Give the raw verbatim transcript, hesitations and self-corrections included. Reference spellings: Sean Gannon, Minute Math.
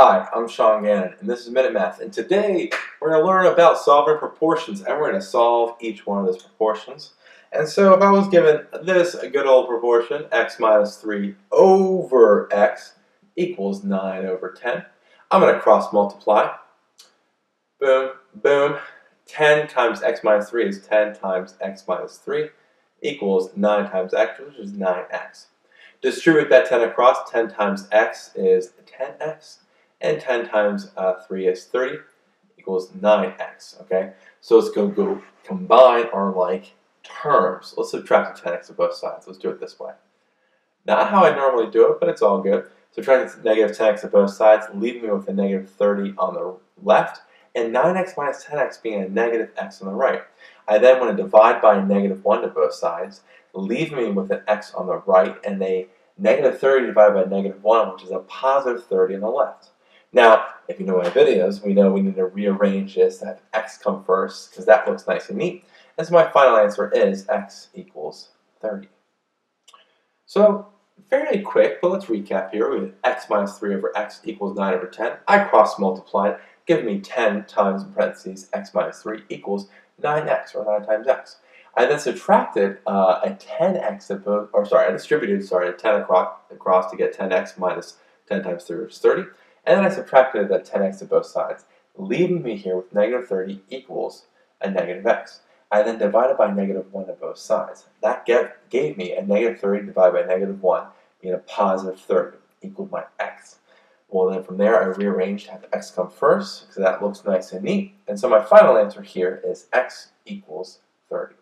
Hi, I'm Sean Gannon, and this is Minute Math, and today we're going to learn about solving proportions, and we're going to solve each one of those proportions. And so if I was given this, a good old proportion, x minus three over x equals nine over ten, I'm going to cross multiply. Boom, boom, ten times x minus three is ten times x minus three equals nine times x, which is nine x. Distribute that ten across, ten times x is ten x. And ten times uh, three is thirty, equals nine x, okay? So let's go, go combine our like terms. Let's subtract the ten x on both sides. Let's do it this way. Not how I normally do it, but it's all good. Subtracting negative ten x on both sides, leaving me with a negative thirty on the left, and nine x minus ten x being a negative x on the right. I then want to divide by a negative one to both sides, leaving me with an x on the right, and a negative thirty divided by negative one, which is a positive thirty on the left. Now, if you know my videos, we know we need to rearrange this to have x come first, because that looks nice and neat. And so my final answer is x equals thirty. So, fairly quick, but let's recap here. We have x minus three over x equals nine over ten. I cross-multiplied, giving me ten times, in parentheses, x minus three equals nine x, or nine times x. I then subtracted uh, a ten x, of both, or sorry, I distributed, sorry, a ten across, across to get ten x minus ten times three, which is thirty. And then I subtracted that ten x to both sides, leaving me here with negative thirty equals a negative x. I then divided by negative one to both sides. That get, gave me a negative thirty divided by negative one, being a positive thirty, equaled my x. Well, then from there, I rearranged to have x come first, because that looks nice and neat. And so my final answer here is x equals thirty.